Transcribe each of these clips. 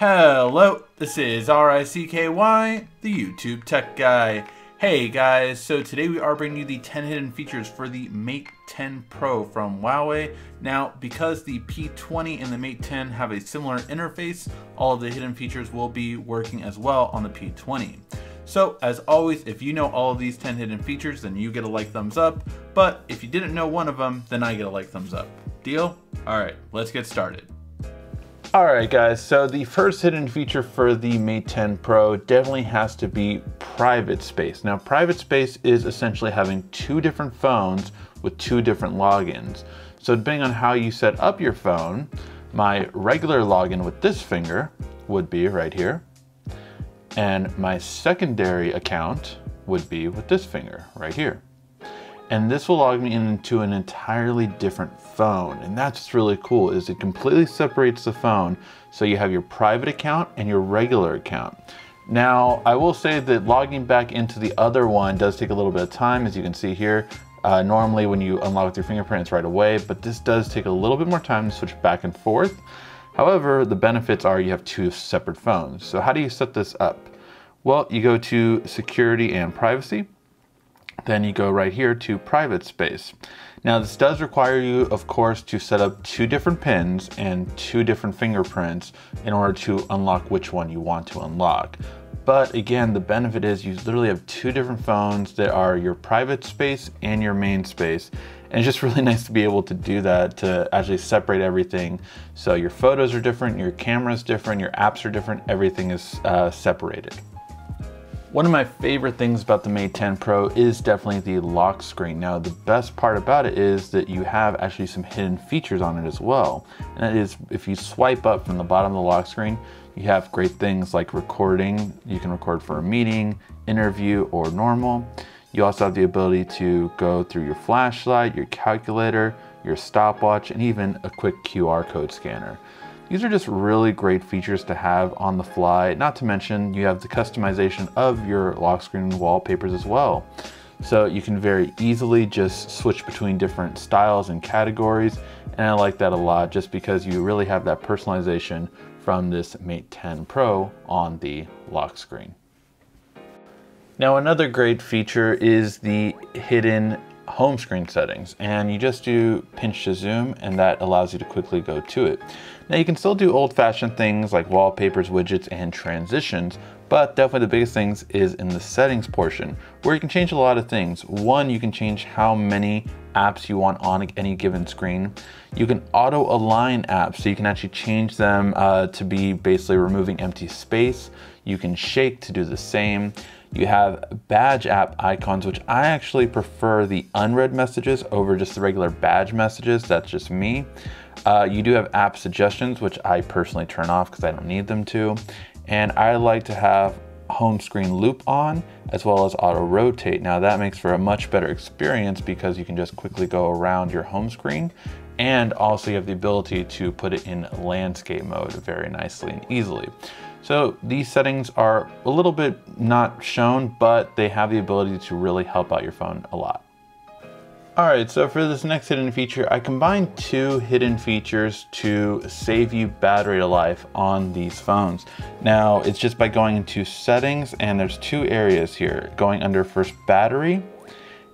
Hello, this is RICKY, the YouTube Tech Guy. Hey guys, so today we are bringing you the 10 hidden features for the Mate 10 Pro from Huawei. Now, because the P20 and the Mate 10 have a similar interface, all of the hidden features will be working as well on the P20. So, as always, if you know all of these 10 hidden features, then you get a like thumbs up, but if you didn't know one of them, then I get a like thumbs up. Deal? Alright, let's get started. Alright guys, so the first hidden feature for the Mate 10 Pro definitely has to be private space. Now private space is essentially having two different phones with two different logins. So depending on how you set up your phone, my regular login with this finger would be right here, and my secondary account would be with this finger right here. And this will log me into an entirely different phone. And that's what's really cool, is it completely separates the phone. So you have your private account and your regular account. Now, I will say that logging back into the other one does take a little bit of time, as you can see here. Normally when you unlock with your fingerprint, it's right away, but this does take a little bit more time to switch back and forth. However, the benefits are you have two separate phones. So how do you set this up? Well, you go to security and privacy. Then you go right here to private space. Now this does require you, of course, to set up two different pins and two different fingerprints in order to unlock which one you want to unlock. But again, the benefit is you literally have two different phones that are your private space and your main space. And it's just really nice to be able to do that, to actually separate everything. So your photos are different, your camera's different, your apps are different, everything is separated. One of my favorite things about the Mate 10 Pro is definitely the lock screen. Now, the best part about it is that you have actually some hidden features on it as well. And that is, if you swipe up from the bottom of the lock screen, you have great things like recording. You can record for a meeting, interview, or normal. You also have the ability to go through your flashlight, your calculator, your stopwatch, and even a quick QR code scanner. These are just really great features to have on the fly, not to mention you have the customization of your lock screen wallpapers as well. So you can very easily just switch between different styles and categories, and I like that a lot just because you really have that personalization from this Mate 10 Pro on the lock screen. Now another great feature is the hidden home screen settings, and you just do pinch to zoom, and that allows you to quickly go to it. Now you can still do old-fashioned things like wallpapers, widgets, and transitions, but definitely the biggest things is in the settings portion, where you can change a lot of things. One, you can change how many apps you want on any given screen. You can auto-align apps, so you can actually change them to be basically removing empty space. You can shake to do the same. You have badge app icons, which I actually prefer the unread messages over just the regular badge messages. That's just me. You do have app suggestions, which I personally turn off because I don't need them to. And I like to have home screen loop on, as well as auto rotate. Now that makes for a much better experience because you can just quickly go around your home screen. And also you have the ability to put it in landscape mode very nicely and easily. So these settings are a little bit not shown, but they have the ability to really help out your phone a lot. All right, so for this next hidden feature, I combined two hidden features to save you battery life on these phones. Now it's just by going into settings, and there's two areas here, going under first battery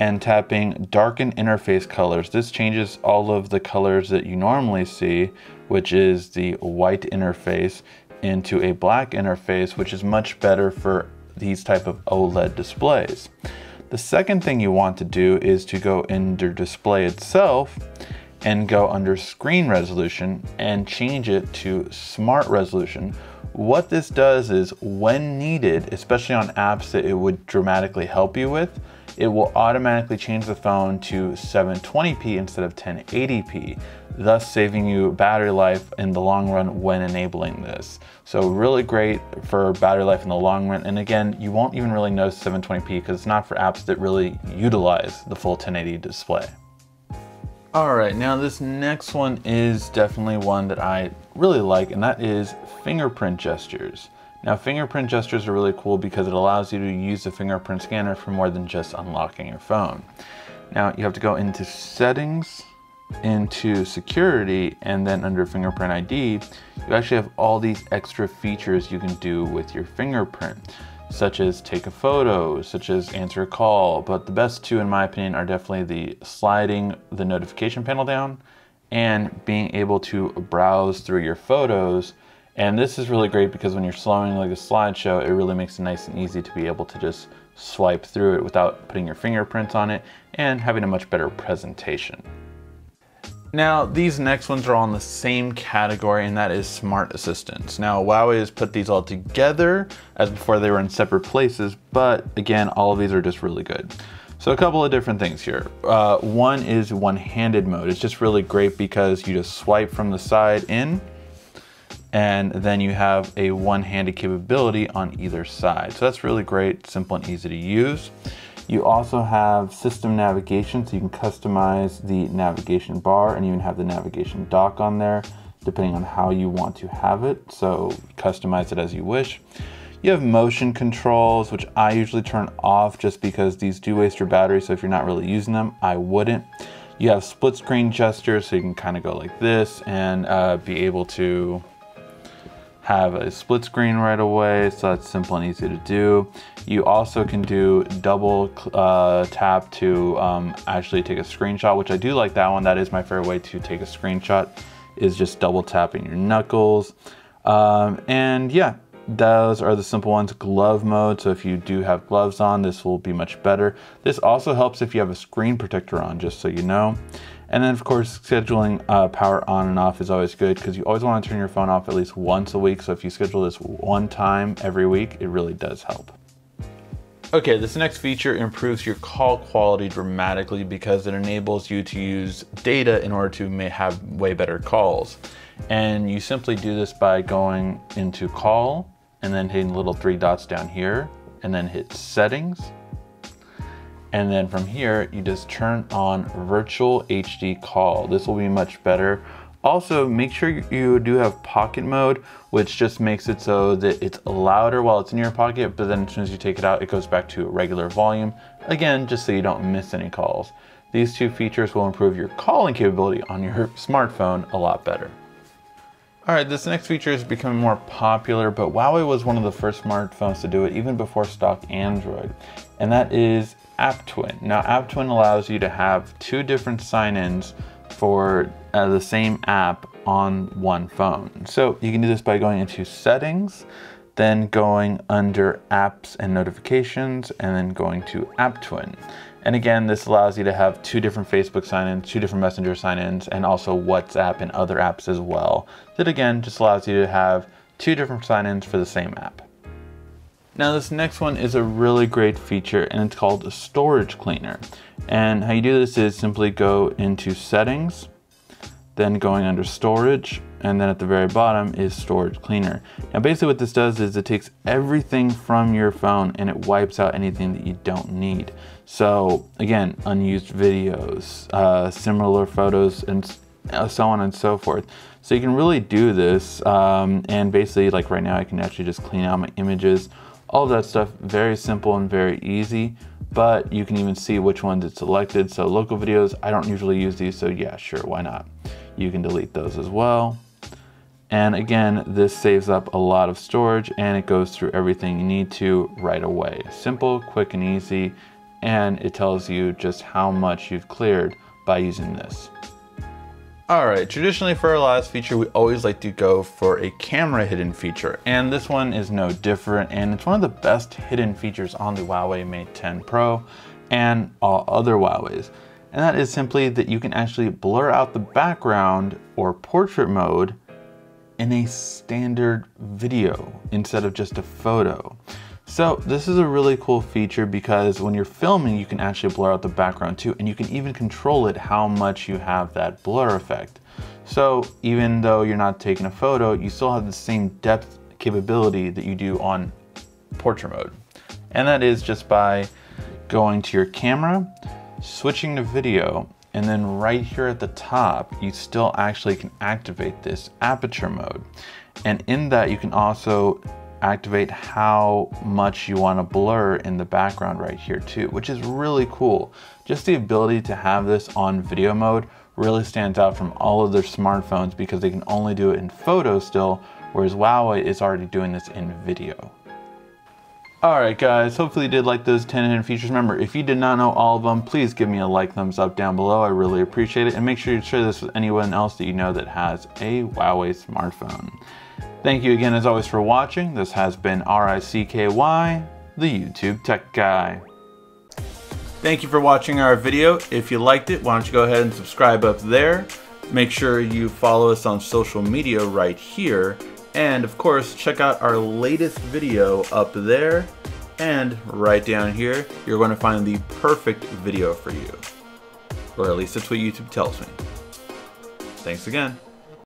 and tapping darken interface colors. This changes all of the colors that you normally see, which is the white interface, into a black interface, which is much better for these type of OLED displays. The second thing you want to do is to go into display itself and go under screen resolution and change it to smart resolution. What this does is when needed, especially on apps that it would dramatically help you with, it will automatically change the phone to 720p instead of 1080p, thus saving you battery life in the long run when enabling this. So really great for battery life in the long run. And again, you won't even really notice 720p because it's not for apps that really utilize the full 1080 display. All right, now this next one is definitely one that I really like, and that is fingerprint gestures. Now fingerprint gestures are really cool because it allows you to use the fingerprint scanner for more than just unlocking your phone. Now you have to go into settings into security and then under fingerprint ID, you actually have all these extra features you can do with your fingerprint, such as take a photo, such as answer a call. But the best two, in my opinion, are definitely the sliding the notification panel down and being able to browse through your photos. And this is really great because when you're slowing like a slideshow, it really makes it nice and easy to be able to just swipe through it without putting your fingerprints on it and having a much better presentation. Now, these next ones are all in the same category, and that is smart assistants. Now, Huawei has put these all together, as before they were in separate places, but again, all of these are just really good. So a couple of different things here. One is one-handed mode. It's just really great because you just swipe from the side in, and then you have a one-handed capability on either side. So that's really great, simple and easy to use. You also have system navigation, so you can customize the navigation bar and even have the navigation dock on there, depending on how you want to have it. So customize it as you wish. You have motion controls, which I usually turn off just because these do waste your battery. So if you're not really using them, I wouldn't. You have split screen gestures, so you can kind of go like this and be able to have a split screen right away, so that's simple and easy to do. You also can do double tap to actually take a screenshot, which I do like that one. That is my favorite way to take a screenshot, is just double tapping your knuckles. And yeah, those are the simple ones. Glove mode, so if you do have gloves on, this will be much better. This also helps if you have a screen protector on, just so you know. And then of course, scheduling power on and off is always good because you always want to turn your phone off at least once a week. So if you schedule this one time every week, it really does help. Okay, this next feature improves your call quality dramatically because it enables you to use data in order to have way better calls. And you simply do this by going into call and then hitting the little three dots down here and then hit settings. And then from here, you just turn on virtual HD call. This will be much better. Also, make sure you do have pocket mode, which just makes it so that it's louder while it's in your pocket, but then as soon as you take it out, it goes back to regular volume. Again, just so you don't miss any calls. These two features will improve your calling capability on your smartphone a lot better. All right, this next feature is becoming more popular, but Huawei was one of the first smartphones to do it even before stock Android, and that is App Twin. Now, App Twin allows you to have two different sign-ins for the same app on one phone. So you can do this by going into settings, then going under apps and notifications, and then going to App Twin. And again, this allows you to have two different Facebook sign-ins, two different Messenger sign-ins, and also WhatsApp and other apps as well. That again, just allows you to have two different sign-ins for the same app. Now this next one is a really great feature and it's called a storage cleaner. And how you do this is simply go into settings, then going under storage, and then at the very bottom is storage cleaner. Now basically what this does is it takes everything from your phone and it wipes out anything that you don't need. So again, unused videos, similar photos, and so on and so forth. So you can really do this, and basically like right now I can actually just clean out my images, all of that stuff, very simple and very easy, but you can even see which ones it's selected. So local videos, I don't usually use these, so yeah, sure, why not? You can delete those as well. And again, this saves up a lot of storage and it goes through everything you need to right away. Simple, quick and easy, and it tells you just how much you've cleared by using this. All right, traditionally for our last feature, we always like to go for a camera hidden feature. And this one is no different. And it's one of the best hidden features on the Huawei Mate 10 Pro and all other Huaweis. And that is simply that you can actually blur out the background or portrait mode in a standard video instead of just a photo. So this is a really cool feature because when you're filming, you can actually blur out the background too, and you can even control it how much you have that blur effect. So even though you're not taking a photo, you still have the same depth capability that you do on portrait mode. And that is just by going to your camera, switching to video, and then right here at the top, you still actually can activate this aperture mode. And in that you can also activate how much you want to blur in the background right here too, which is really cool. Just the ability to have this on video mode really stands out from all of their smartphones because they can only do it in photo still, whereas Huawei is already doing this in video. Alright guys, hopefully you did like those 10 hidden features. Remember, if you did not know all of them, please give me a like, thumbs up down below. I really appreciate it. And make sure you share this with anyone else that you know that has a Huawei smartphone. Thank you again as always for watching. This has been RICKY, the YouTube Tech Guy. Thank you for watching our video. If you liked it, why don't you go ahead and subscribe up there. Make sure you follow us on social media right here. And of course, check out our latest video up there, and right down here, you're going to find the perfect video for you. Or at least that's what YouTube tells me. Thanks again.